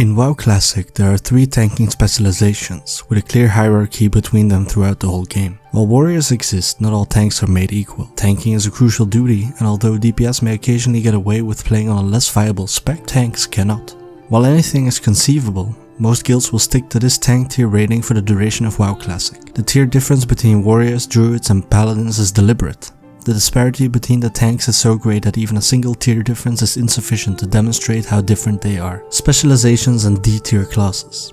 In WoW Classic, there are 3 tanking specializations, with a clear hierarchy between them throughout the whole game. While warriors exist, not all tanks are made equal. Tanking is a crucial duty, and although DPS may occasionally get away with playing on a less viable spec, tanks cannot. While anything is conceivable, most guilds will stick to this tank tier rating for the duration of WoW Classic. The tier difference between warriors, druids and paladins is deliberate. The disparity between the tanks is so great that even a single tier difference is insufficient to demonstrate how different they are. Specializations and D tier classes.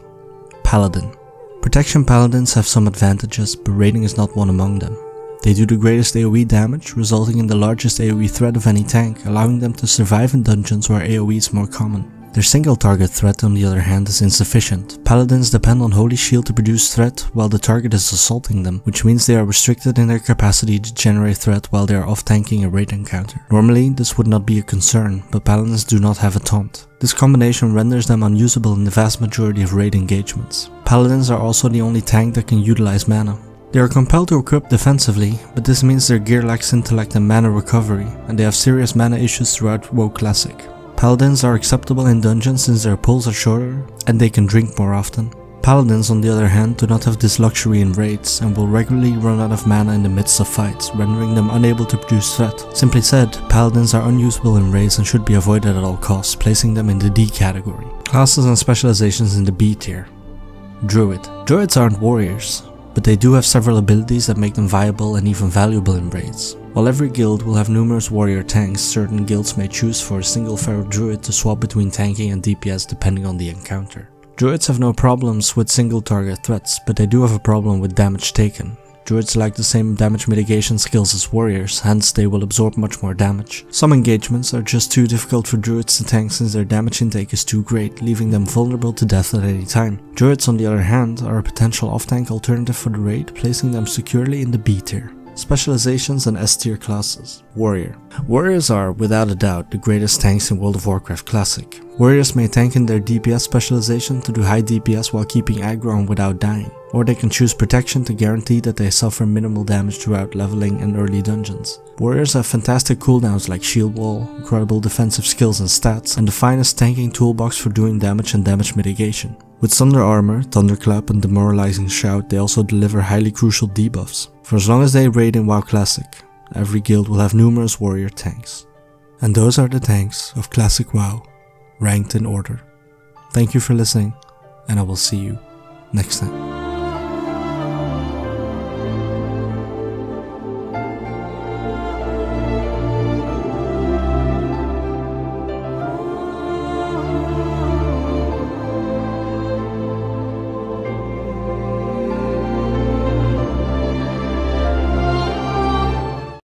Paladin. Protection paladins have some advantages, but raiding is not one among them. They do the greatest AoE damage, resulting in the largest AoE threat of any tank, allowing them to survive in dungeons where AoE is more common. Their single target threat, on the other hand, is insufficient. Paladins depend on Holy Shield to produce threat while the target is assaulting them, which means they are restricted in their capacity to generate threat while they are off tanking a raid encounter. Normally, this would not be a concern, but Paladins do not have a taunt. This combination renders them unusable in the vast majority of raid engagements. Paladins are also the only tank that can utilize mana. They are compelled to equip defensively, but this means their gear lacks intellect and mana recovery, and they have serious mana issues throughout WoW Classic. Paladins are acceptable in dungeons since their pulls are shorter and they can drink more often. Paladins, on the other hand, do not have this luxury in raids and will regularly run out of mana in the midst of fights, rendering them unable to produce threat. Simply said, Paladins are unusable in raids and should be avoided at all costs, placing them in the D category. Classes and specializations in the B tier. Druid. Druids aren't warriors, but they do have several abilities that make them viable and even valuable in raids. While every guild will have numerous warrior tanks, certain guilds may choose for a single feral druid to swap between tanking and DPS depending on the encounter. Druids have no problems with single target threats, but they do have a problem with damage taken. Druids lack the same damage mitigation skills as warriors, hence they will absorb much more damage. Some engagements are just too difficult for druids to tank since their damage intake is too great, leaving them vulnerable to death at any time. Druids, on the other hand, are a potential off-tank alternative for the raid, placing them securely in the B tier. Specializations and S-tier classes. Warrior. Warriors are, without a doubt, the greatest tanks in World of Warcraft Classic. Warriors may tank in their DPS specialization to do high DPS while keeping aggro and without dying, or they can choose protection to guarantee that they suffer minimal damage throughout leveling and early dungeons. Warriors have fantastic cooldowns like Shield Wall, incredible defensive skills and stats, and the finest tanking toolbox for doing damage and damage mitigation. With Thunder Armor, Thunderclap and Demoralizing Shout, they also deliver highly crucial debuffs. For as long as they raid in WoW Classic, every guild will have numerous warrior tanks. And those are the tanks of Classic WoW, ranked in order. Thank you for listening, and I will see you next time.